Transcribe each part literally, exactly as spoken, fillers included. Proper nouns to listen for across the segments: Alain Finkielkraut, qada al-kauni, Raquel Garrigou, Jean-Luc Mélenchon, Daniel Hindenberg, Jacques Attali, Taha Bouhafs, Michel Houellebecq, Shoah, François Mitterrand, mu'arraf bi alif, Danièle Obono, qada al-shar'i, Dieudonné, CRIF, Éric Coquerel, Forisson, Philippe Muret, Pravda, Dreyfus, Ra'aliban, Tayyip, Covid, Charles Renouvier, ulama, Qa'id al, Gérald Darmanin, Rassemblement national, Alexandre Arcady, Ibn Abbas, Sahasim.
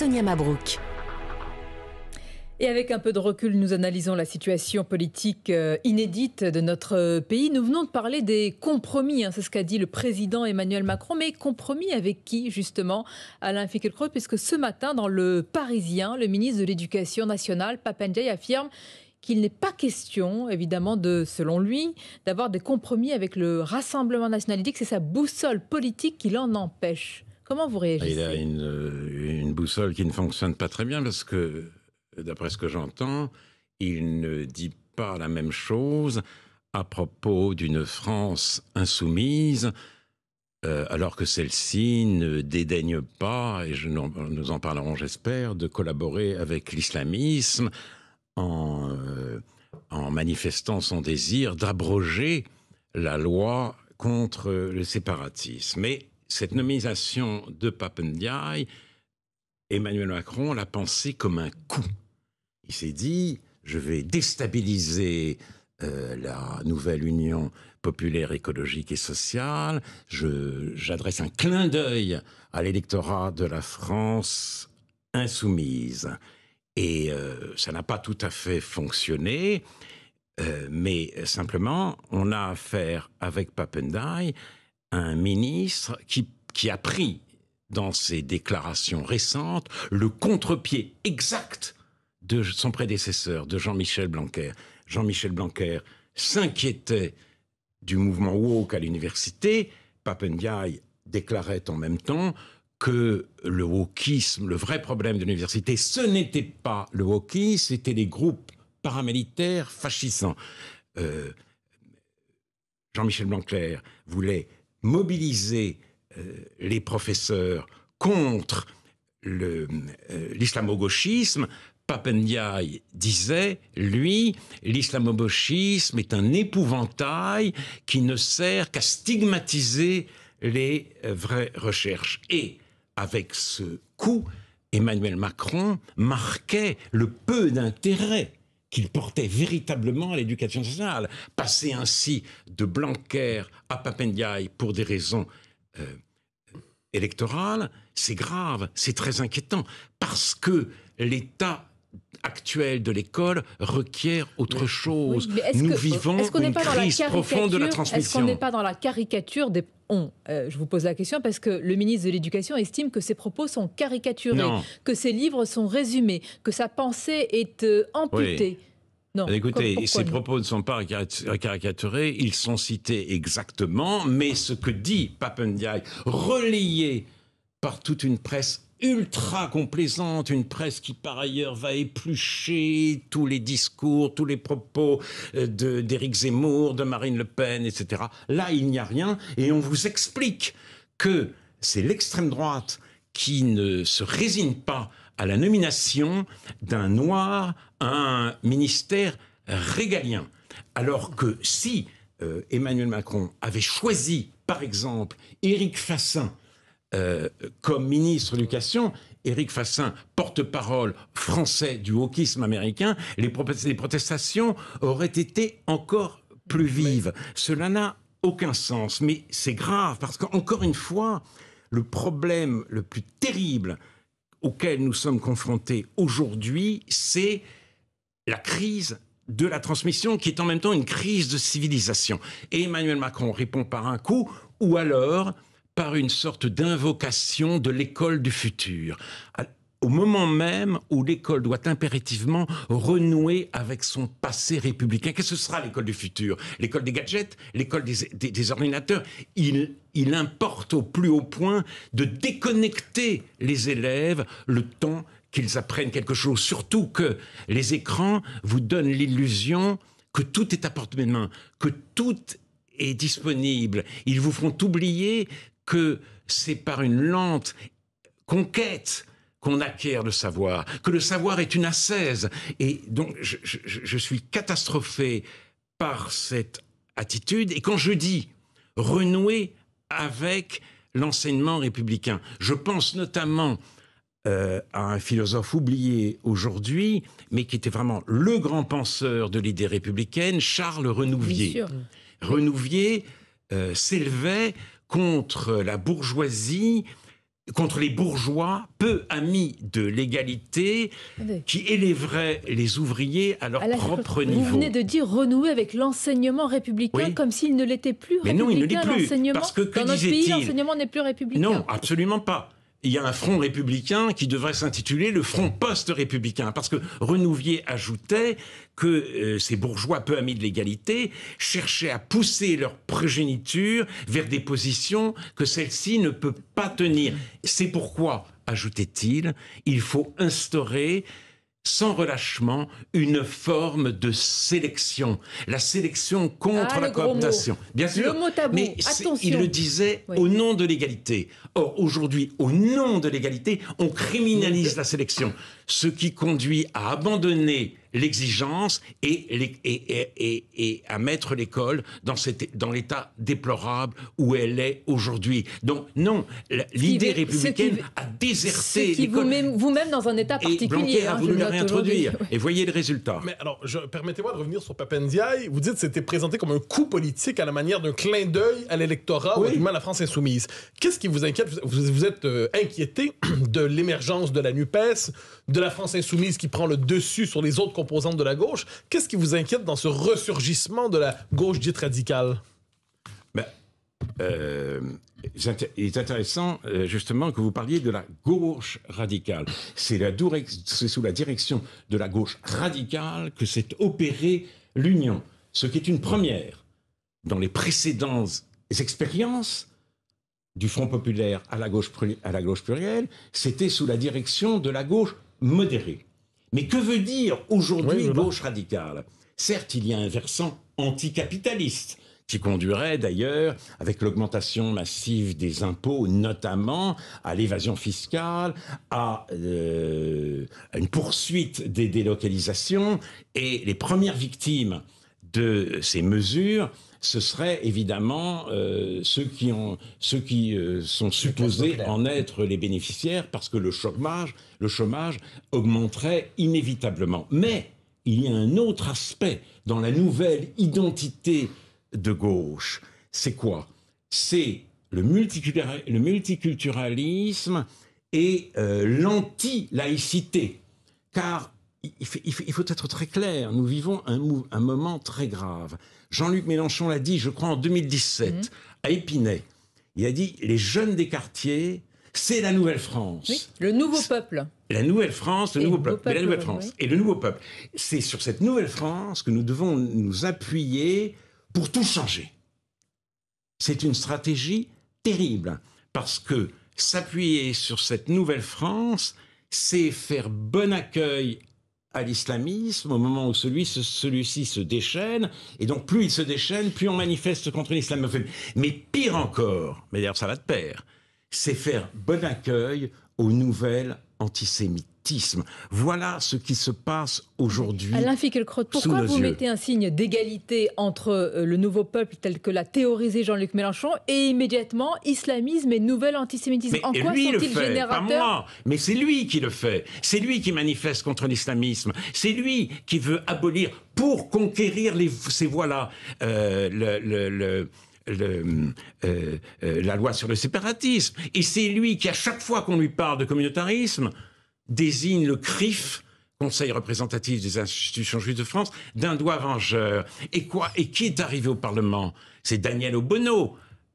Sonia Mabrouk. Et avec un peu de recul, nous analysons la situation politique inédite de notre pays. Nous venons de parler des compromis, hein, c'est ce qu'a dit le président Emmanuel Macron. Mais compromis avec qui, justement, Alain Finkielkraut? Puisque ce matin, dans Le Parisien, le ministre de l'Éducation nationale, Pap Ndiaye, affirme qu'il n'est pas question, évidemment, de, selon lui, d'avoir des compromis avec le Rassemblement national. Il dit que c'est sa boussole politique qui l'en empêche. Comment vous réagissez? Il a une, une boussole qui ne fonctionne pas très bien parce que, d'après ce que j'entends, il ne dit pas la même chose à propos d'une France insoumise, euh, alors que celle-ci ne dédaigne pas, et je, nous en parlerons j'espère, de collaborer avec l'islamisme en, euh, en manifestant son désir d'abroger la loi contre le séparatisme. Mais cette nomination de Pap Ndiaye, Emmanuel Macron l'a pensée comme un coup. Il s'est dit, je vais déstabiliser euh, la nouvelle Union populaire, écologique et sociale. J'adresse un clin d'œil à l'électorat de la France insoumise. Et euh, ça n'a pas tout à fait fonctionné, euh, mais simplement, on a affaire avec Pap Ndiaye, un ministre qui, qui a pris, dans ses déclarations récentes, le contre-pied exact de son prédécesseur, de Jean-Michel Blanquer. Jean-Michel Blanquer s'inquiétait du mouvement woke à l'université. Pap Ndiaye déclarait en même temps que le wokisme, le vrai problème de l'université, ce n'était pas le wokisme, c'était les groupes paramilitaires fascisants. Euh, Jean-Michel Blanquer voulait mobiliser euh, les professeurs contre l'islamo-gauchisme. Pap Ndiaye disait, lui, l'islamo-gauchisme est un épouvantail qui ne sert qu'à stigmatiser les vraies recherches. Et avec ce coup, Emmanuel Macron marquait le peu d'intérêt qu'il portait véritablement à l'éducation nationale. Passer ainsi de Blanquer à Pap Ndiaye pour des raisons euh, électorales, c'est grave, c'est très inquiétant, parce que l'État actuel de l'école requiert autre chose. Oui, Nous que, vivons une crise profonde de la transmission. Est-ce qu'on n'est pas dans la caricature des... On, euh, je vous pose la question parce que le ministre de l'Éducation estime que ses propos sont caricaturés, non. que ses livres sont résumés, que sa pensée est euh, amputée. Oui. Non. Écoutez, Pourquoi ces propos ne sont pas caricaturés, ils sont cités exactement, mais ce que dit Pap Ndiaye, relayé par toute une presse ultra complaisante, une presse qui par ailleurs va éplucher tous les discours, tous les propos d'Éric Zemmour, de Marine Le Pen, et cetera. Là, il n'y a rien et on vous explique que c'est l'extrême droite qui ne se résigne pas à la nomination d'un noir à un ministère régalien. Alors que si euh, Emmanuel Macron avait choisi, par exemple, Éric Fassin, Euh, comme ministre de l'Éducation, Éric Fassin, porte-parole français du wokisme américain, les, pro les protestations auraient été encore plus vives. Mais... Cela n'a aucun sens, mais c'est grave, parce qu'encore une fois, le problème le plus terrible auquel nous sommes confrontés aujourd'hui, c'est la crise de la transmission, qui est en même temps une crise de civilisation. Et Emmanuel Macron répond par un coup, ou alors... par une sorte d'invocation de l'école du futur, au moment même où l'école doit impérativement renouer avec son passé républicain. Qu'est-ce que ce sera l'école du futur? L'école des gadgets? L'école des, des, des ordinateurs? il, il importe au plus haut point de déconnecter les élèves le temps qu'ils apprennent quelque chose. Surtout que les écrans vous donnent l'illusion que tout est à portée de main, que tout est disponible. Ils vous font oublier que c'est par une lente conquête qu'on acquiert le savoir, que le savoir est une ascèse. Et donc, je, je, je suis catastrophé par cette attitude. Et quand je dis renouer avec l'enseignement républicain, je pense notamment euh, à un philosophe oublié aujourd'hui, mais qui était vraiment le grand penseur de l'idée républicaine, Charles Renouvier. Renouvier euh, s'élevait contre la bourgeoisie contre les bourgeois, peu amis de l'égalité, oui. qui élèveraient les ouvriers à leur à la propre niveau. Vous venez de dire renouer avec l'enseignement républicain, oui. comme s'il ne l'était plus. Mais républicain, non, il ne l'est plus. Parce que, que dans notre pays, l'enseignement n'est plus républicain. Non, absolument pas. Il y a un front républicain qui devrait s'intituler le front post-républicain, parce que Renouvier ajoutait que euh, ces bourgeois peu amis de l'égalité cherchaient à pousser leur progéniture vers des positions que celle-ci ne peut pas tenir. C'est pourquoi, ajoutait-il, il faut instaurer sans relâchement une forme de sélection. La sélection contre ah, la cooptation. Bien sûr, le mot tabou. Mais il le disait oui. au nom de l'égalité. Or, aujourd'hui, au nom de l'égalité, on criminalise oui. la sélection, ce qui conduit à abandonner l'exigence et, et, et, et, et à mettre l'école dans, dans l'état déplorable où elle est aujourd'hui. Donc non, l'idée républicaine qui, a déserté l'école. Vous-même vous -même dans un état particulier. Et Blanquer hein, a voulu la réintroduire. Et voyez le résultat. Mais alors, permettez-moi de revenir sur Pap Ndiaye. Vous dites que c'était présenté comme un coup politique à la manière d'un clin d'œil à l'électorat oui. ou même à la France insoumise. Qu'est-ce qui vous inquiète? Vous, vous êtes euh, inquiété de l'émergence de la NUPES, de la France insoumise qui prend le dessus sur les autres composante de la gauche. Qu'est-ce qui vous inquiète dans ce ressurgissement de la gauche dite radicale? Ben, euh, il est intéressant, euh, justement, que vous parliez de la gauche radicale. C'est sous la direction de la gauche radicale que s'est opérée l'union, ce qui est une première. Dans les précédentes expériences, du Front populaire à la gauche, à la gauche plurielle, c'était sous la direction de la gauche modérée. Mais que veut dire aujourd'hui oui, gauche radicale? Certes, il y a un versant anticapitaliste qui conduirait d'ailleurs, avec l'augmentation massive des impôts, notamment à l'évasion fiscale, à, euh, à une poursuite des délocalisations. Et les premières victimes de ces mesures, ce seraient évidemment euh, ceux qui, ont, ceux qui euh, sont supposés en être les bénéficiaires, parce que le chômage, le chômage augmenterait inévitablement. Mais il y a un autre aspect dans la nouvelle identité de gauche. C'est quoi? C'est le multiculturalisme et euh, l'anti-laïcité. Car il faut, il faut être très clair, nous vivons un, un moment très grave. Jean-Luc Mélenchon l'a dit, je crois, en deux mille dix-sept, mmh. à Épinay. Il a dit, les jeunes des quartiers, c'est la nouvelle France. Oui, le nouveau peuple. La nouvelle France, le nouveau peuple. Et la nouvelle France. Et le nouveau peuple. C'est sur cette nouvelle France que nous devons nous appuyer pour tout changer. C'est une stratégie terrible, parce que s'appuyer sur cette nouvelle France, c'est faire bon accueil à l'islamisme, au moment où celui-ci celui-ci se déchaîne, et donc plus il se déchaîne, plus on manifeste contre l'islamophobie. Mais pire encore, mais d'ailleurs ça va de pair, c'est faire bon accueil au nouvel antisémitisme. Voilà ce qui se passe aujourd'hui. Alain Finkielkraut, pourquoi vous mettez un signe d'égalité entre le nouveau peuple tel que l'a théorisé Jean-Luc Mélenchon et immédiatement islamisme et nouvel antisémitisme? En quoi sont-ils générateurs? Pas moi, mais c'est lui qui le fait. C'est lui qui manifeste contre l'islamisme. C'est lui qui veut abolir pour conquérir les, ces voies-là. Euh, le... le, le Le, euh, euh, la loi sur le séparatisme. Et c'est lui qui, à chaque fois qu'on lui parle de communautarisme, désigne le C R I F, Conseil représentatif des institutions juives de France, d'un doigt vengeur. Et quoi? Et qui est arrivé au Parlement? C'est Daniel Obono.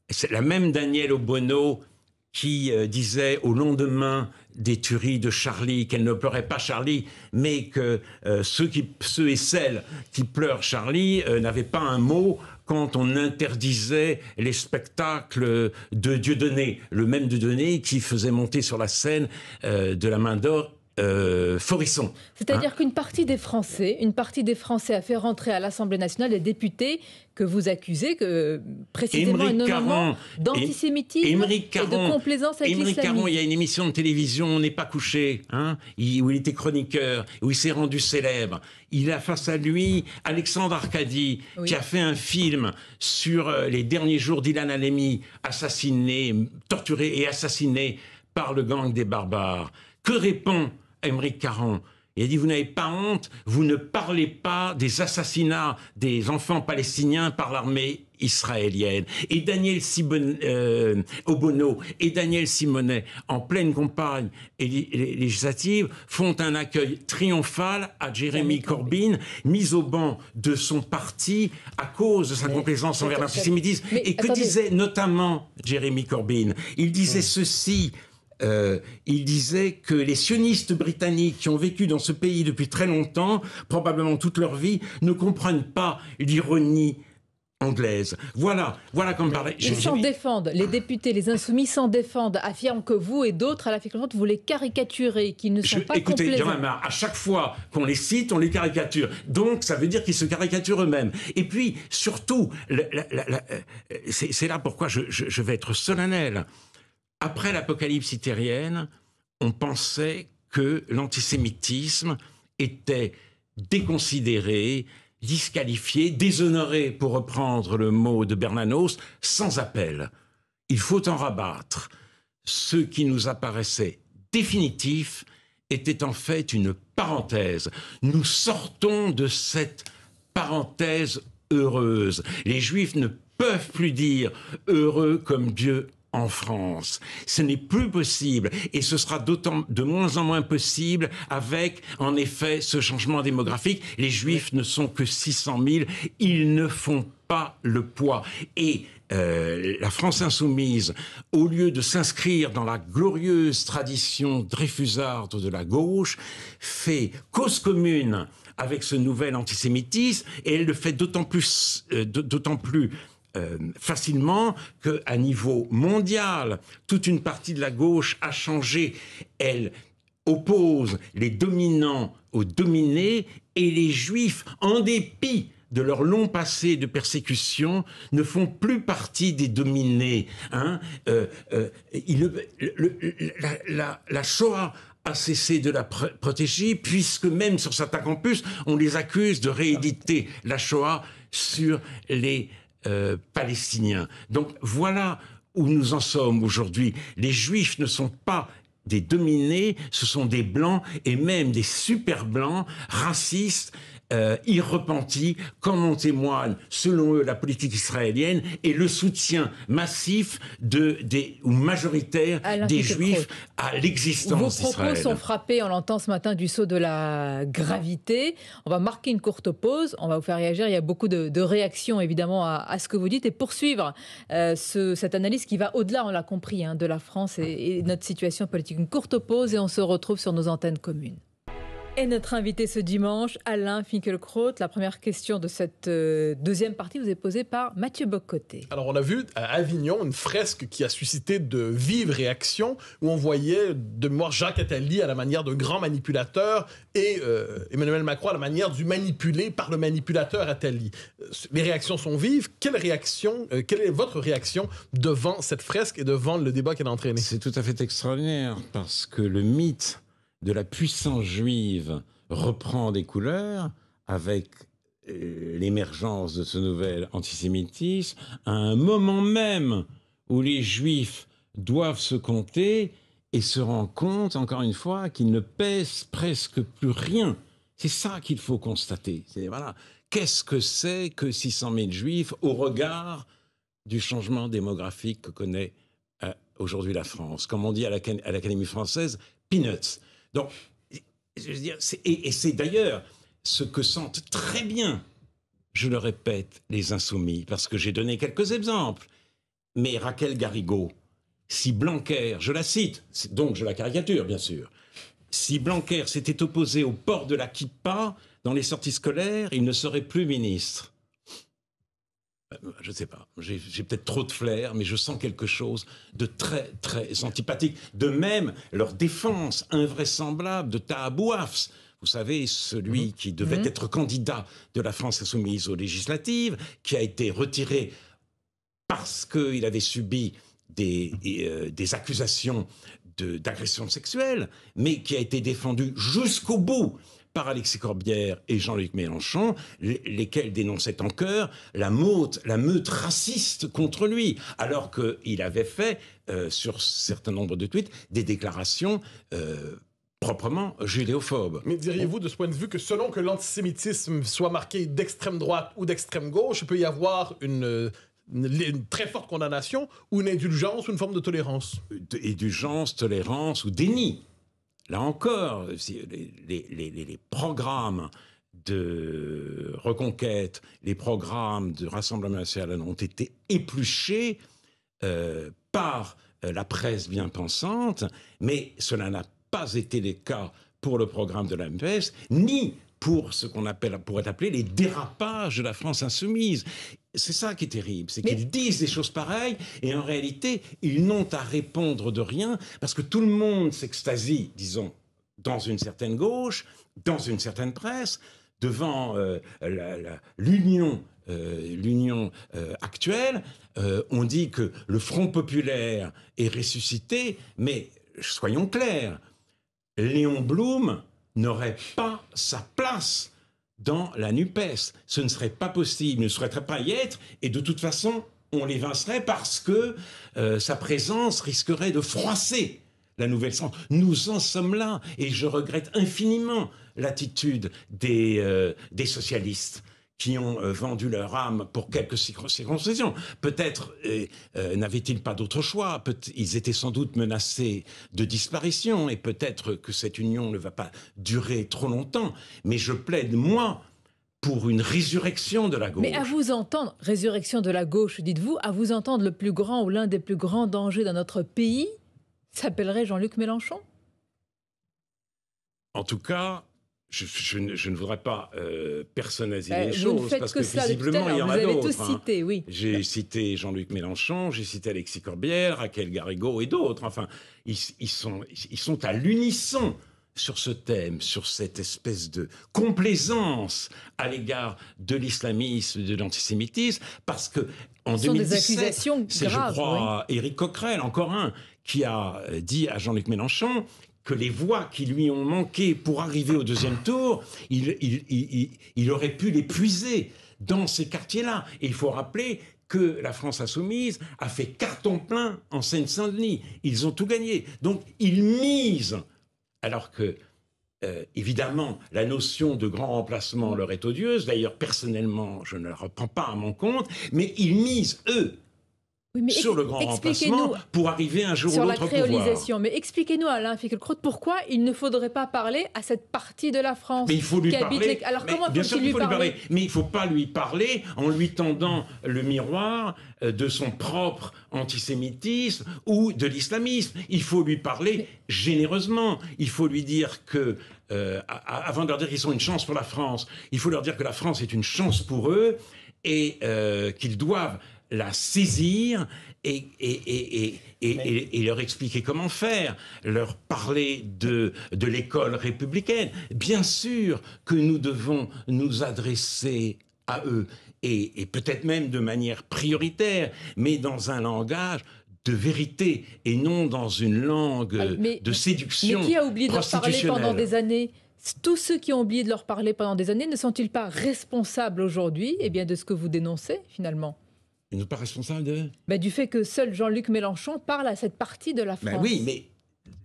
C'est la même Danièle Obono qui euh, disait au lendemain des tueries de Charlie qu'elle ne pleurait pas Charlie, mais que euh, ceux, qui, ceux et celles qui pleurent Charlie euh, n'avaient pas un mot quand on interdisait les spectacles de Dieudonné, le même Dieudonné qui faisait monter sur la scène euh, de la main d'or euh, Forisson. C'est-à-dire hein qu'une partie des Français, une partie des Français a fait rentrer à l'Assemblée nationale les députés que vous accusez, que précisément un nomment d'antisémitisme et de complaisance avec l'islamisme. Aymeric Caron, il y a une émission de télévision, On n'est pas couché, hein, où il était chroniqueur, où il s'est rendu célèbre. Il a face à lui Alexandre Arcady, oui. qui a fait un film sur les derniers jours d'Ilan Halimi, assassiné, torturé et assassiné par le gang des barbares. Que répond Aymeric Caron? Il a dit, vous n'avez pas honte, vous ne parlez pas des assassinats des enfants palestiniens par l'armée israélienne. Et Daniel Sibon, euh, Obono et Daniel Simonet, en pleine campagne législative, font un accueil triomphal à Jeremy Corbyn, mis au banc de son parti à cause de sa mais, complaisance envers l'antisémitisme. Et que attendez. disait notamment Jeremy Corbyn? Il disait oui. ceci... Euh, il disait que les sionistes britanniques qui ont vécu dans ce pays depuis très longtemps, probablement toute leur vie, ne comprennent pas l'ironie anglaise. Voilà, voilà comme parlait. Ils s'en défendent, les députés, les insoumis s'en défendent, affirment que vous et d'autres à la Finkielkraut vous les caricaturez, qu'ils ne sont Je, pas écoutez, complaisants. Écoutez, à chaque fois qu'on les cite, on les caricature. Donc, ça veut dire qu'ils se caricaturent eux-mêmes. Et puis, surtout, c'est là pourquoi je, je, je vais être solennel. Après l'apocalypse hitlérienne, on pensait que l'antisémitisme était déconsidéré, disqualifié, déshonoré, pour reprendre le mot de Bernanos, sans appel. Il faut en rabattre. Ce qui nous apparaissait définitif était en fait une parenthèse. Nous sortons de cette parenthèse heureuse. Les Juifs ne peuvent plus dire « heureux comme Dieu » en France. Ce n'est plus possible et ce sera d'autant de moins en moins possible avec, en effet, ce changement démographique. Les Juifs ne sont que six cent mille, ils ne font pas le poids. Et euh, la France insoumise, au lieu de s'inscrire dans la glorieuse tradition dreyfusarde de la gauche, fait cause commune avec ce nouvel antisémitisme et elle le fait d'autant plus, euh, d'autant plus Euh, facilement qu'à niveau mondial, toute une partie de la gauche a changé. Elle oppose les dominants aux dominés et les juifs, en dépit de leur long passé de persécution, ne font plus partie des dominés. Hein. Euh, euh, il, le, le, la, la, la Shoah a cessé de la pr protéger, puisque même sur certains campus, on les accuse de rééditer la Shoah sur les Euh, palestiniens. Donc voilà où nous en sommes aujourd'hui. Les Juifs ne sont pas des dominés, ce sont des blancs et même des super blancs, racistes, euh, irrepentis, comme en témoigne, selon eux, la politique israélienne et le soutien massif de, des, ou majoritaire Alain des Juifs à l'existence d'Israël. Vos propos sont frappés, on l'entend ce matin, du sceau de la gravité. On va marquer une courte pause, on va vous faire réagir. Il y a beaucoup de, de réactions, évidemment, à, à ce que vous dites et poursuivre euh, ce, cette analyse qui va au-delà, on l'a compris, hein, de la France et, et notre situation politique. Une courte pause et on se retrouve sur nos antennes communes. Et notre invité ce dimanche, Alain Finkielkraut. La première question de cette euh, deuxième partie vous est posée par Mathieu Bock-Côté. Alors on a vu à Avignon une fresque qui a suscité de vives réactions où on voyait de mémoire Jacques Attali à la manière d'un grand manipulateur et euh, Emmanuel Macron à la manière du manipulé par le manipulateur Attali. Les réactions sont vives. Quelle réaction, euh, quelle est votre réaction devant cette fresque et devant le débat qu'elle a entraîné? C'est tout à fait extraordinaire parce que le mythe de la puissance juive reprend des couleurs avec euh, l'émergence de ce nouvel antisémitisme, à un moment même où les Juifs doivent se compter et se rendent compte, encore une fois, qu'ils ne pèsent presque plus rien. C'est ça qu'il faut constater. C'est, voilà, qu'est-ce que c'est que six cent mille Juifs au regard du changement démographique que connaît euh, aujourd'hui la France? Comme on dit à l'Académie française, « peanuts ». Donc, je veux dire, et, et c'est d'ailleurs ce que sentent très bien, je le répète, les insoumis, parce que j'ai donné quelques exemples. Mais Raquel Garrigou, si Blanquer, je la cite, donc je la caricature bien sûr, si Blanquer s'était opposé au port de la kippa dans les sorties scolaires, il ne serait plus ministre. Je ne sais pas, j'ai peut-être trop de flair, mais je sens quelque chose de très, très antipathique. De même, leur défense invraisemblable de Taha Bouhafs, vous savez, celui mmh. qui devait mmh. être candidat de la France insoumise aux législatives, qui a été retiré parce qu'il avait subi des, euh, des accusations d'agression de, sexuelle, mais qui a été défendu jusqu'au bout par Alexis Corbière et Jean-Luc Mélenchon, lesquels dénonçaient en chœur la, la meute raciste contre lui, alors qu'il avait fait, euh, sur certain nombre de tweets, des déclarations euh, proprement judéophobe. Mais diriez-vous de ce point de vue que selon que l'antisémitisme soit marqué d'extrême droite ou d'extrême gauche, il peut y avoir une... Une, une très forte condamnation ou une indulgence ou une forme de tolérance? Indulgence, tolérance ou déni. Là encore, les, les, les, les programmes de reconquête, les programmes de Rassemblement national ont été épluchés euh, par la presse bien pensante, mais cela n'a pas été le cas pour le programme de la NUPES, ni pour ce qu'on appelle, pourrait appeler les dérapages de la France insoumise. C'est ça qui est terrible, c'est qu'ils disent des choses pareilles et en réalité, ils n'ont à répondre de rien parce que tout le monde s'extasie, disons, dans une certaine gauche, dans une certaine presse, devant euh, l'union euh, l'union euh, actuelle. Euh, on dit que le Front populaire est ressuscité, mais soyons clairs, Léon Blum n'aurait pas sa place dans la NUPES. Ce ne serait pas possible, ne souhaiterait pas y être, et de toute façon, on l'évincerait parce que euh, sa présence risquerait de froisser la nouvelle France. Nous en sommes là, et je regrette infiniment l'attitude des, euh, des socialistes qui ont euh, vendu leur âme pour quelques circoncisions. Peut-être euh, euh, n'avaient-ils pas d'autre choix. Peut- ils étaient sans doute menacés de disparition et peut-être que cette union ne va pas durer trop longtemps. Mais je plaide, moi, pour une résurrection de la gauche. Mais à vous entendre, résurrection de la gauche, dites-vous, à vous entendre, le plus grand ou l'un des plus grands dangers dans notre pays s'appellerait Jean-Luc Mélenchon? En tout cas... Je, je, ne, je ne voudrais pas euh, personnaliser euh, les choses, parce que, que visiblement, il y en a d'autres. Hein. Oui. J'ai cité Jean-Luc Mélenchon, j'ai cité Alexis Corbière, Raquel Garrigou et d'autres. Enfin, ils, ils, sont, ils sont à l'unisson sur ce thème, sur cette espèce de complaisance à l'égard de l'islamisme, de l'antisémitisme, parce que en deux mille dix-sept, c'est, je crois, oui. Éric Coquerel, encore un, qui a dit à Jean-Luc Mélenchon que les voix qui lui ont manqué pour arriver au deuxième tour, il, il, il, il aurait pu les puiser dans ces quartiers-là. Et il faut rappeler que la France insoumise a fait carton plein en Seine-Saint-Denis. Ils ont tout gagné. Donc, ils misent. Alors que, euh, évidemment, la notion de grand remplacement leur est odieuse. D'ailleurs, personnellement, je ne la reprends pas à mon compte. Mais ils misent, eux, oui, mais sur le grand remplacement pour arriver un jour ou l'autre au pouvoir. Sur la créolisation. Mais expliquez-nous, Alain Finkielkraut, pourquoi il ne faudrait pas parler à cette partie de la France? Mais il faut lui parler. Les... Alors mais comment bien sûr, il lui faut parler, lui parler. Mais il ne faut pas lui parler en lui tendant le miroir de son propre antisémitisme ou de l'islamisme. Il faut lui parler mais... généreusement. Il faut lui dire que... Euh, avant de leur dire qu'ils sont une chance pour la France, il faut leur dire que la France est une chance pour eux et euh, qu'ils doivent... la saisir et, et, et, et, et, Mais... et, et leur expliquer comment faire, leur parler de, de l'école républicaine. Bien sûr que nous devons nous adresser à eux, et, et peut-être même de manière prioritaire, mais dans un langage de vérité, et non dans une langue ah, mais, de séduction. Mais qui a oublié de leur parler pendant des années ? Tous ceux qui ont oublié de leur parler pendant des années ne sont-ils pas responsables aujourd'hui eh bien, de ce que vous dénoncez, finalement ? Ils ne sont pas responsables de... Bah, du fait que seul Jean-Luc Mélenchon parle à cette partie de la France. Bah oui, mais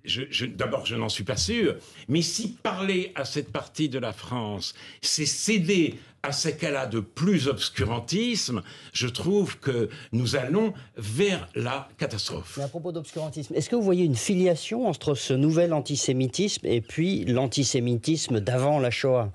je, je, d'abord, je n'en suis pas sûr. Mais si parler à cette partie de la France, c'est céder à ce qu'elle a de plus obscurantisme, je trouve que nous allons vers la catastrophe. Mais à propos d'obscurantisme, est-ce que vous voyez une filiation entre ce nouvel antisémitisme et puis l'antisémitisme d'avant la Shoah ?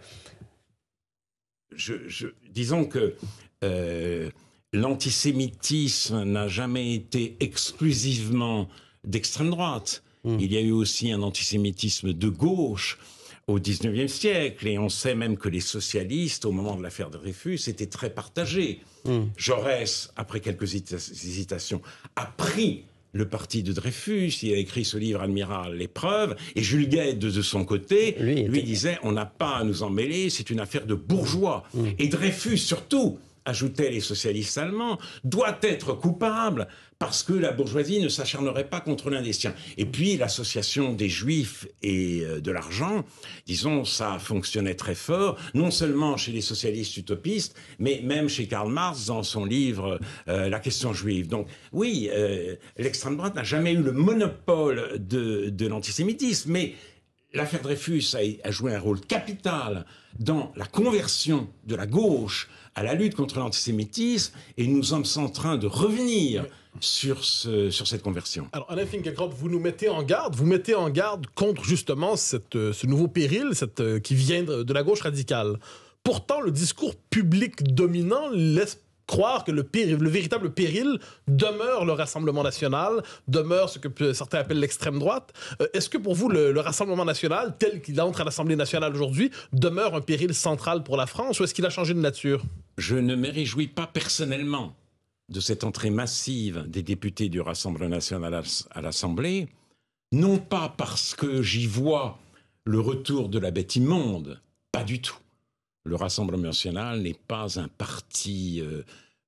je, je, Disons que... Euh, l'antisémitisme n'a jamais été exclusivement d'extrême droite. Mmh. Il y a eu aussi un antisémitisme de gauche au dix-neuvième siècle. Et on sait même que les socialistes, au moment de l'affaire Dreyfus, étaient très partagés. Mmh. Jaurès, après quelques hésitations, a pris le parti de Dreyfus. Il a écrit ce livre Admiral, l'épreuve. Et Jules Guesde, de son côté, lui, lui était... disait « On n'a pas à nous emmêler, c'est une affaire de bourgeois. Mmh. » Et Dreyfus, surtout, ajoutaient les socialistes allemands, doit être coupable parce que la bourgeoisie ne s'acharnerait pas contre l'un des siens. Et puis l'association des Juifs et de l'argent, disons, ça fonctionnait très fort, non seulement chez les socialistes utopistes, mais même chez Karl Marx dans son livre euh, « La question juive ». Donc oui, euh, l'extrême droite n'a jamais eu le monopole de, de l'antisémitisme, mais l'affaire Dreyfus a, a joué un rôle capital dans la conversion de la gauche à la lutte contre l'antisémitisme, et nous sommes en train de revenir sur, ce, sur cette conversion. Alors, Alain Finkielkraut, vous nous mettez en garde, vous mettez en garde contre justement cette, ce nouveau péril cette, qui vient de la gauche radicale. Pourtant, le discours public dominant laisse croire que le, péril, le véritable péril demeure le Rassemblement national, demeure ce que certains appellent l'extrême droite. Euh, Est-ce que pour vous, le, le Rassemblement national, tel qu'il entre à l'Assemblée nationale aujourd'hui, demeure un péril central pour la France, ou est-ce qu'il a changé de nature? Je ne me réjouis pas personnellement de cette entrée massive des députés du Rassemblement national à l'Assemblée, non pas parce que j'y vois le retour de la bête immonde, pas du tout. Le Rassemblement national n'est pas un parti euh,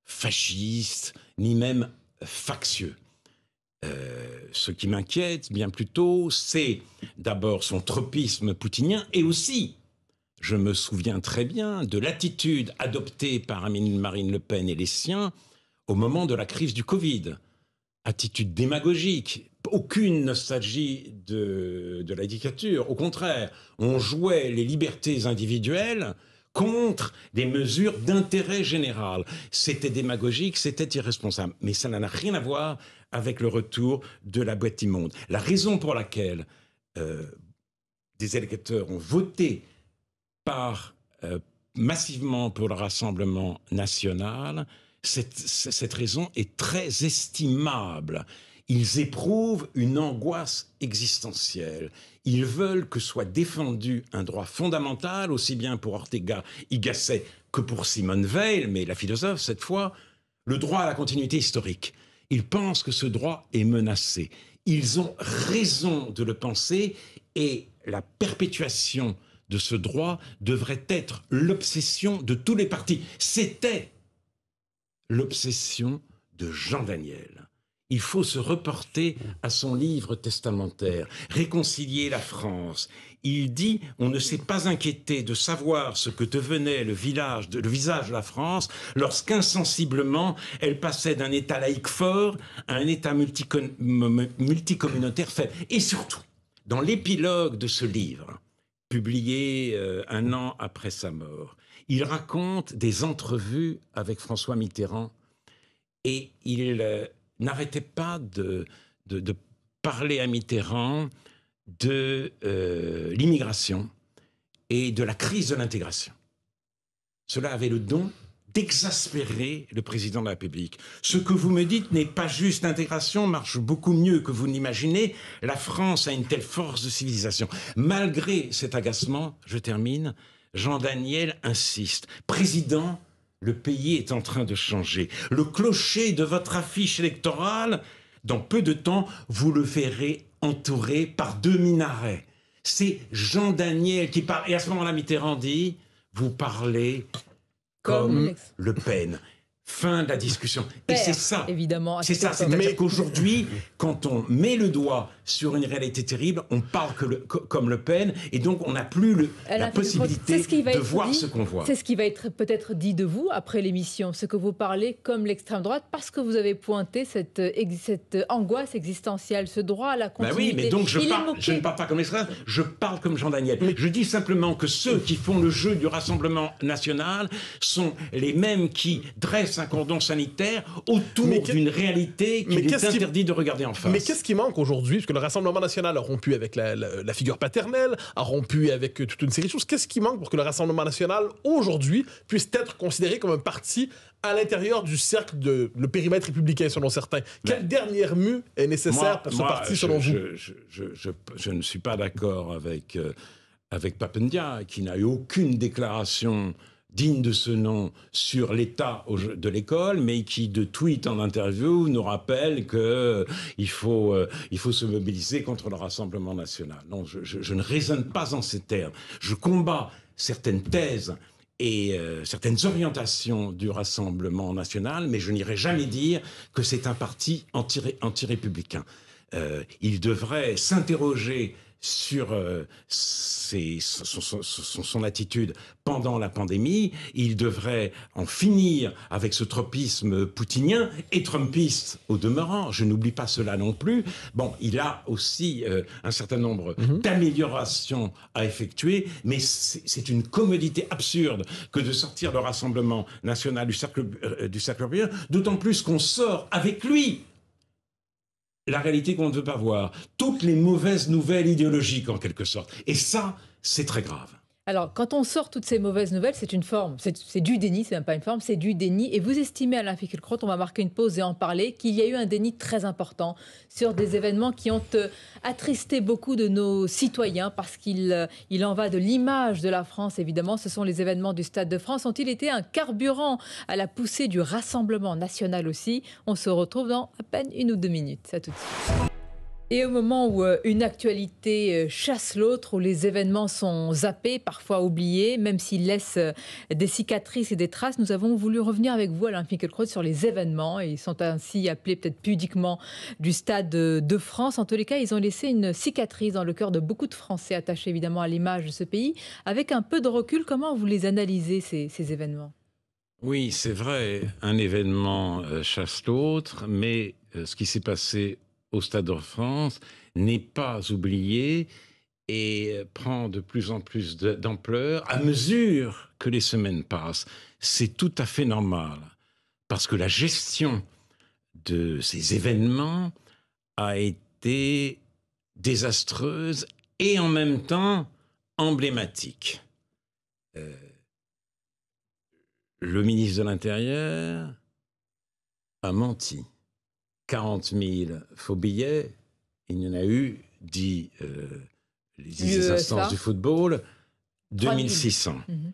fasciste, ni même factieux. Euh, ce qui m'inquiète bien plutôt, c'est d'abord son tropisme poutinien, et aussi, je me souviens très bien, de l'attitude adoptée par Marine Le Pen et les siens au moment de la crise du Covid. Attitude démagogique, aucune nostalgie de, de la dictature. Au contraire, on jouait les libertés individuelles contre des mesures d'intérêt général. C'était démagogique, c'était irresponsable. Mais ça n'a rien à voir avec le retour de la boîte immonde. La raison pour laquelle euh, des électeurs ont voté par, euh, massivement pour le Rassemblement national, cette, cette raison est très estimable. Ils éprouvent une angoisse existentielle. Ils veulent que soit défendu un droit fondamental, aussi bien pour Ortega y Gasset que pour Simone Veil, mais la philosophe cette fois, le droit à la continuité historique. Ils pensent que ce droit est menacé. Ils ont raison de le penser, et la perpétuation de ce droit devrait être l'obsession de tous les partis. C'était l'obsession de Jean Daniel. Il faut se reporter à son livre testamentaire, Réconcilier la France. Il dit « On ne s'est pas inquiété de savoir ce que devenait le, village de, le visage de la France lorsqu'insensiblement, elle passait d'un État laïque fort à un État multicom... multicommunautaire faible. » Et surtout, dans l'épilogue de ce livre, publié euh, un an après sa mort, il raconte des entrevues avec François Mitterrand, et il... Euh, n'arrêtait pas de, de, de parler à Mitterrand de euh, l'immigration et de la crise de l'intégration. Cela avait le don d'exaspérer le président de la République. « Ce que vous me dites n'est pas juste. L'intégration marche beaucoup mieux que vous n'imaginez. La France a une telle force de civilisation. » Malgré cet agacement, je termine, Jean Daniel insiste. « Président, le pays est en train de changer. Le clocher de votre affiche électorale, dans peu de temps, vous le verrez entouré par deux minarets. » C'est Jean Daniel qui parle. Et à ce moment-là, Mitterrand dit « Vous parlez comme, comme Le Pen. » Fin de la discussion. Père, et c'est ça. Évidemment. C'est ça. C'est-à-dire qu'aujourd'hui, quand on met le doigt sur une réalité terrible, on parle que le, que, comme Le Pen, et donc on n'a plus le, la possibilité de voir ce qu'on voit. C'est ce qui va être peut-être dit de vous après l'émission, ce que vous parlez comme l'extrême droite, parce que vous avez pointé cette, cette angoisse existentielle, ce droit à la continuité. Ben oui, mais donc je, parle, je ne parle pas comme l'extrême, je parle comme Jean Daniel. Je dis simplement que ceux qui font le jeu du Rassemblement national sont les mêmes qui dressent un cordon sanitaire autour d'une réalité qui est interdit de regarder en face. Mais qu'est-ce qui manque aujourd'hui? Parce que le Rassemblement national a rompu avec la, la, la figure paternelle, a rompu avec toute une série de choses. Qu'est-ce qui manque pour que le Rassemblement national, aujourd'hui, puisse être considéré comme un parti à l'intérieur du cercle de le périmètre républicain, selon certains? Quelle ben, dernière mue est nécessaire moi, pour ce moi, parti, je, selon je, vous je, je, je, je ne suis pas d'accord avec, euh, avec Pap Ndiaye, qui n'a eu aucune déclaration digne de ce nom sur l'état de l'école, mais qui, de tweet en interview, nous rappelle qu'il faut, euh, il faut se mobiliser contre le Rassemblement national. Non, je, je, je ne raisonne pas en ces termes. Je combats certaines thèses et euh, certaines orientations du Rassemblement national, mais je n'irai jamais dire que c'est un parti anti-républicain. Euh, il devrait s'interroger sur euh, ses, son, son, son, son attitude pendant la pandémie. Il devrait en finir avec ce tropisme poutinien et trumpiste au demeurant. Je n'oublie pas cela non plus. Bon, il a aussi euh, un certain nombre mm-hmm. d'améliorations à effectuer, mais c'est une commodité absurde que de sortir le Rassemblement national du cercle, euh, du cercle européen, d'autant plus qu'on sort avec lui la réalité qu'on ne veut pas voir, toutes les mauvaises nouvelles idéologiques en quelque sorte. Et ça, c'est très grave. Alors, quand on sort toutes ces mauvaises nouvelles, c'est une forme, c'est du déni, c'est même pas une forme, c'est du déni. Et vous estimez, Alain Finkielkraut, on va marquer une pause et en parler, qu'il y a eu un déni très important sur des événements qui ont attristé beaucoup de nos citoyens, parce qu'il il en va de l'image de la France, évidemment. Ce sont les événements du Stade de France. Ont-ils été un carburant à la poussée du Rassemblement national aussi? On se retrouve dans à peine une ou deux minutes. À tout de suite. Et au moment où une actualité chasse l'autre, où les événements sont zappés, parfois oubliés, même s'ils laissent des cicatrices et des traces, nous avons voulu revenir avec vous, Alain Finkielkraut, sur les événements. Ils sont ainsi appelés peut-être pudiquement du Stade de France. En tous les cas, ils ont laissé une cicatrice dans le cœur de beaucoup de Français, attachés évidemment à l'image de ce pays. Avec un peu de recul, comment vous les analysez, ces, ces événements ? Oui, c'est vrai, un événement chasse l'autre, mais ce qui s'est passé au Stade de France n'est pas oublié et prend de plus en plus d'ampleur à mesure que les semaines passent. C'est tout à fait normal, parce que la gestion de ces événements a été désastreuse et en même temps emblématique. Euh, le ministre de l'Intérieur a menti. quarante mille faux billets, il y en a eu, dit euh, les instances du football, deux mille six cents. Mm-hmm.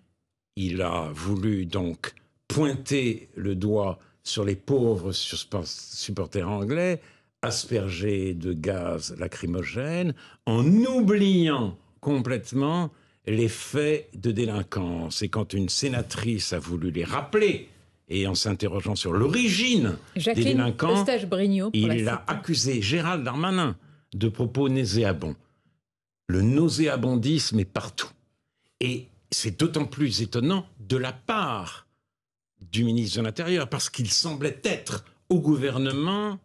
Il a voulu donc pointer le doigt sur les pauvres supporters anglais, asperger de gaz lacrymogène, en oubliant complètement les faits de délinquance. Et quand une sénatrice a voulu les rappeler, et en s'interrogeant sur l'origine des délinquants, il a accusé Gérald Darmanin de propos nauséabonds. Le nauséabondisme est partout. Et c'est d'autant plus étonnant de la part du ministre de l'Intérieur, parce qu'il semblait être au gouvernement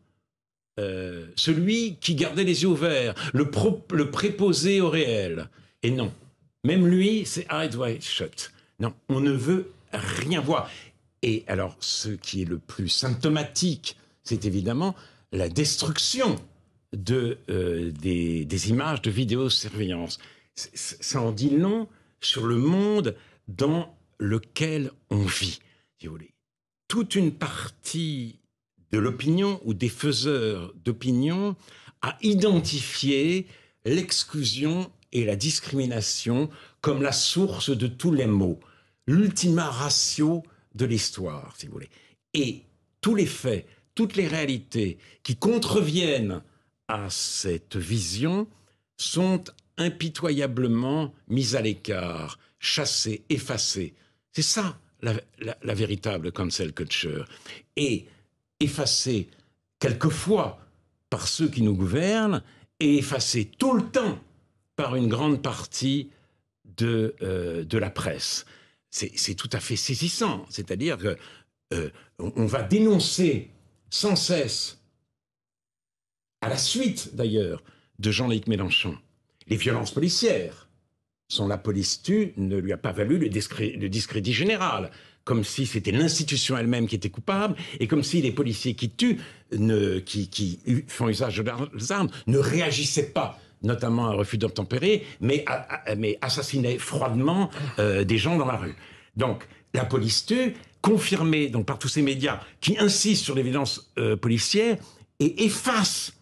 euh, celui qui gardait les yeux ouverts, le, pro, le préposé au réel. Et non, même lui, c'est « eyes wide shut ». Non, on ne veut rien voir. Et alors, ce qui est le plus symptomatique, c'est évidemment la destruction de, euh, des, des images de vidéosurveillance. Ça en dit long sur le monde dans lequel on vit, si vous voulez. Toute une partie de l'opinion ou des faiseurs d'opinion a identifié l'exclusion et la discrimination comme la source de tous les maux, l'ultima ratio de l'histoire, si vous voulez. Et tous les faits, toutes les réalités qui contreviennent à cette vision sont impitoyablement mises à l'écart, chassées, effacées. C'est ça, la, la, la véritable cancel culture. Et effacées quelquefois par ceux qui nous gouvernent et effacées tout le temps par une grande partie de, euh, de la presse. C'est tout à fait saisissant, c'est-à-dire que euh, on va dénoncer sans cesse, à la suite d'ailleurs de Jean-Luc Mélenchon, les violences policières. Son la police tue ne lui a pas valu le, discré le discrédit général, comme si c'était l'institution elle-même qui était coupable, et comme si les policiers qui tuent, ne, qui, qui font usage de leurs armes, ne réagissaient pas, notamment un refus d'obtempérer, mais, mais assassiner froidement euh, des gens dans la rue. Donc, la police tue, confirmée donc, par tous ces médias qui insistent sur les violences euh, policières et effacent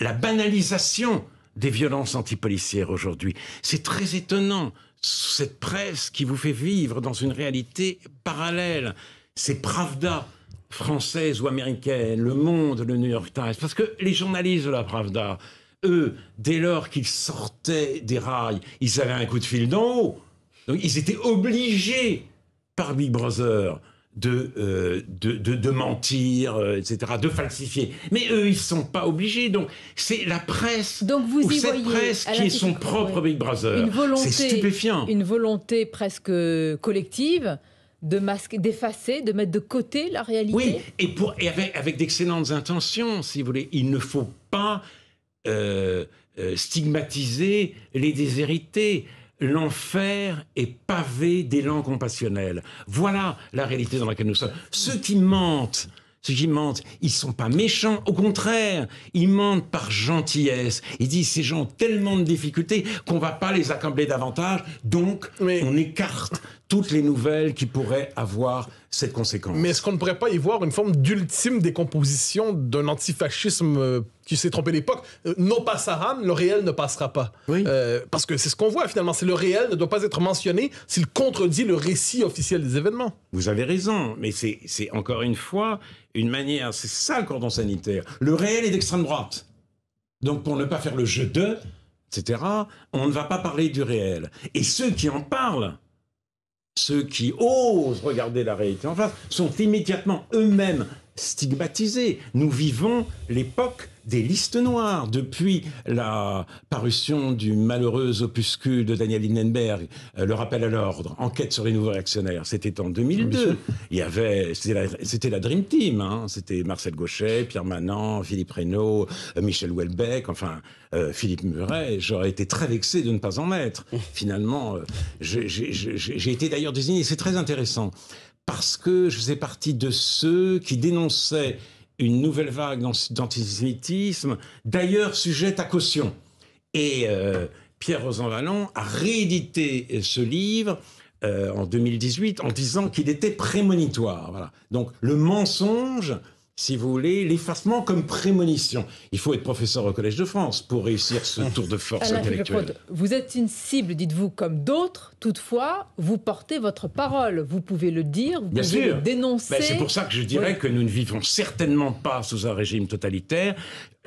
la banalisation des violences antipolicières aujourd'hui. C'est très étonnant, cette presse qui vous fait vivre dans une réalité parallèle. C'est Pravda, française ou américaine, Le Monde, le New York Times, parce que les journalistes de la Pravda, eux, dès lors qu'ils sortaient des rails, ils avaient un coup de fil d'en haut. Donc ils étaient obligés, par Big Brother, de, euh, de, de, de mentir, euh, et cetera, de falsifier. Mais eux, ils ne sont pas obligés. Donc, c'est la presse, donc vous ou y cette voyez, presse qui est son propre Big Brother. C'est stupéfiant. Une volonté presque collective de masquer, d'effacer, de mettre de côté la réalité. Oui, et, pour, et avec, avec d'excellentes intentions, si vous voulez. Il ne faut pas euh, euh, stigmatiser les déshérités. L'enfer est pavé d'élan compassionnel. Voilà la réalité dans laquelle nous sommes. Ceux qui mentent, ceux qui mentent, ils ne sont pas méchants. Au contraire, ils mentent par gentillesse. Ils disent ces gens ont tellement de difficultés qu'on ne va pas les accabler davantage. Donc, oui. on écarte toutes les nouvelles qui pourraient avoir cette conséquence. Mais est-ce qu'on ne pourrait pas y voir une forme d'ultime décomposition d'un antifascisme euh, qui s'est trompé d'époque? euh, Non passaram, le réel ne passera pas. Oui. Euh, parce que c'est ce qu'on voit finalement, c'est le réel ne doit pas être mentionné s'il contredit le récit officiel des événements. Vous avez raison, mais c'est encore une fois une manière, c'est ça le cordon sanitaire. Le réel est d'extrême droite. Donc pour ne pas faire le jeu de, et cetera, on ne va pas parler du réel. Et ceux qui en parlent, ceux qui osent regarder la réalité en face sont immédiatement eux-mêmes stigmatisés. Nous vivons l'époque des listes noires. Depuis la parution du malheureux opuscule de Daniel Hindenberg, euh, le rappel à l'ordre, enquête sur les nouveaux réactionnaires, c'était en deux mille deux. Il y avait, c'était la, la Dream Team, hein. C'était Marcel Gauchet, Pierre Manant, Philippe Reynaud, euh, Michel Houellebecq, enfin euh, Philippe Muret. J'aurais été très vexé de ne pas en être. Finalement, euh, j'ai été d'ailleurs désigné. C'est très intéressant. Parce que je faisais partie de ceux qui dénonçaient une nouvelle vague d'antisémitisme, d'ailleurs sujette à caution. Et euh, Pierre Rosanvallon a réédité ce livre euh, en deux mille dix-huit en disant qu'il était prémonitoire. Voilà. Donc le mensonge, si vous voulez, l'effacement comme prémonition. Il faut être professeur au Collège de France pour réussir ce tour de force Alain intellectuelle. Vous êtes une cible, dites-vous, comme d'autres. Toutefois, vous portez votre parole. Vous pouvez le dire, vous Bien pouvez sûr. le dénoncer. Ben, c'est pour ça que je dirais oui. que nous ne vivons certainement pas sous un régime totalitaire.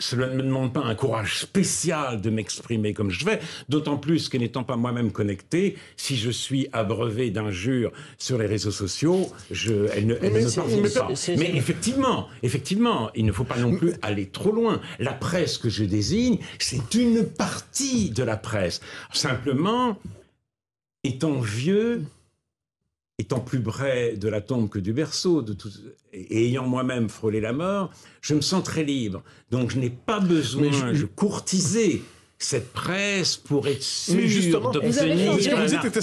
Cela ne me demande pas un courage spécial de m'exprimer comme je vais, d'autant plus que n'étant pas moi-même connecté, si je suis abreuvé d'injures sur les réseaux sociaux, je, elle ne, elle ne me parle pas. Mais effectivement, effectivement, il ne faut pas non plus aller trop loin. La presse que je désigne, c'est une partie de la presse. Simplement, étant vieux, étant plus près de la tombe que du berceau, de tout, et ayant moi-même frôlé la mort, je me sens très libre. Donc je n'ai pas besoin de courtiser cette presse pour être sûr d'obtenir un article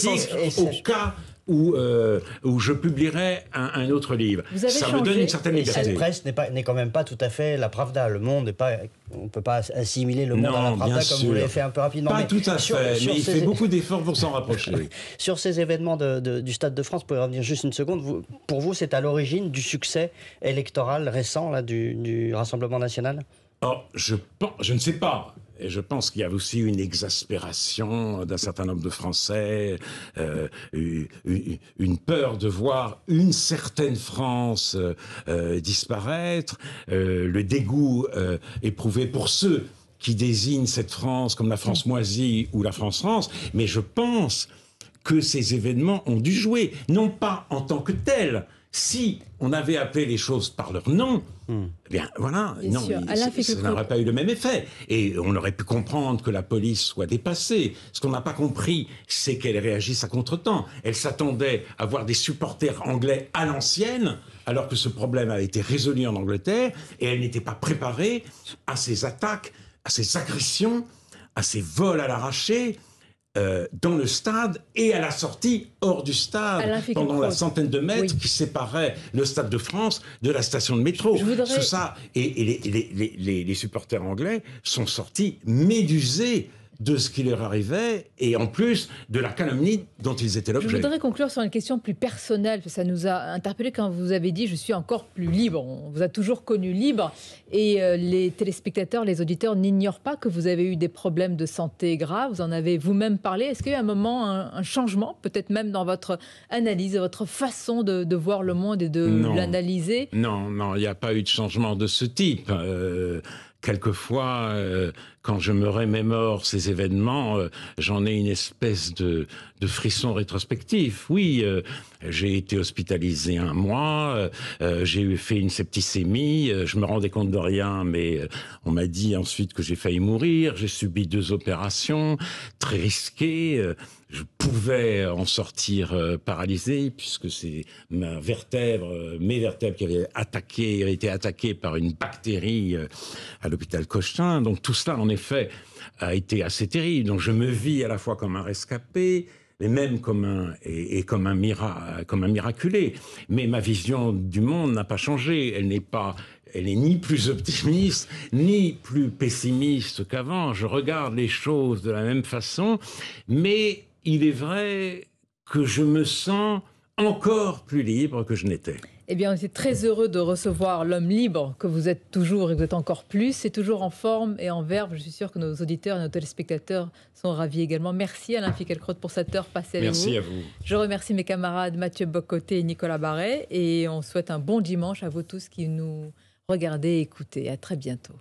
au cas où, euh, où je publierai un, un autre livre. Ça changé. me donne une certaine liberté. Et cette presse n'est quand même pas tout à fait la Pravda. Le Monde n'est pas... On ne peut pas assimiler le monde non, à la Pravda comme vous l'avez fait un peu rapidement. Pas mais tout à sur, fait, sur mais il ces... fait beaucoup d'efforts pour s'en rapprocher. Sur ces événements de, de, du Stade de France, vous pouvez revenir juste une seconde. Vous, pour vous, c'est à l'origine du succès électoral récent là, du, du Rassemblement national? Alors, je, pense, je ne sais pas. Et je pense qu'il y a aussi une exaspération d'un certain nombre de Français, euh, une peur de voir une certaine France euh, disparaître, euh, le dégoût euh, éprouvé pour ceux qui désignent cette France comme la France moisie ou la France rance. Mais je pense que ces événements ont dû jouer, non pas en tant que tels. Si on avait appelé les choses par leur nom, mmh. eh bien voilà, bien non, il, ça n'aurait pas eu le même effet. Et on aurait pu comprendre que la police soit dépassée. Ce qu'on n'a pas compris, c'est qu'elle réagisse à contretemps. Elle s'attendait à voir des supporters anglais à l'ancienne, alors que ce problème avait été résolu en Angleterre, et elle n'était pas préparée à ces attaques, à ces agressions, à ces vols à l'arraché, Euh, dans le stade et à la sortie hors du stade, pendant la centaine de mètres oui. qui séparait le Stade de France de la station de métro. Je voudrais... Tout ça, et, et les, les, les, les supporters anglais sont sortis médusés de ce qui leur arrivait et en plus de la calomnie dont ils étaient l'objet. Je voudrais conclure sur une question plus personnelle, parce que ça nous a interpellé quand vous avez dit « je suis encore plus libre ». On vous a toujours connu libre et euh, les téléspectateurs, les auditeurs n'ignorent pas que vous avez eu des problèmes de santé graves, vous en avez vous-même parlé. Est-ce qu'il y a eu un moment, un, un changement, peut-être même dans votre analyse, votre façon de, de voir le monde et de l'analyser? Non, non, il n'y a pas eu de changement de ce type. Euh, quelquefois, euh, quand je me remémore ces événements, euh, j'en ai une espèce de, de frisson rétrospectif. Oui, euh, j'ai été hospitalisé un mois, euh, j'ai eu fait une septicémie, euh, je me rendais compte de rien, mais euh, on m'a dit ensuite que j'ai failli mourir, j'ai subi deux opérations très risquées, euh, je pouvais en sortir euh, paralysé, puisque c'est ma vertèbre, euh, mes vertèbres qui avaient attaqué, avaient été attaquées par une bactérie euh, à l'hôpital Cochin. Donc tout cela, en effet, a été assez terrible. Donc je me vis à la fois comme un rescapé, mais même comme un, et, et comme un, mira, comme un miraculé. Mais ma vision du monde n'a pas changé. Elle n'est pas... Elle n'est ni plus optimiste, ni plus pessimiste qu'avant. Je regarde les choses de la même façon, mais il est vrai que je me sens encore plus libre que je n'étais. Eh bien, on était très heureux de recevoir l'homme libre que vous êtes toujours et que vous êtes encore plus. C'est toujours en forme et en verve. Je suis sûr que nos auditeurs et nos téléspectateurs sont ravis également. Merci Alain Finkielkraut pour cette heure passée avec vous. Merci à vous. Je remercie mes camarades Mathieu Bock-Côté et Nicolas Barret. Et on souhaite un bon dimanche à vous tous qui nous regardez et écoutez. À très bientôt.